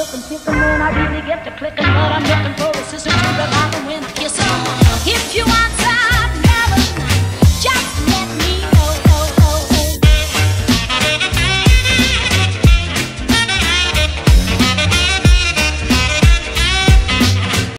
click and kick 'em when I really get to clicking, but I'm looking for a sister to that I can win.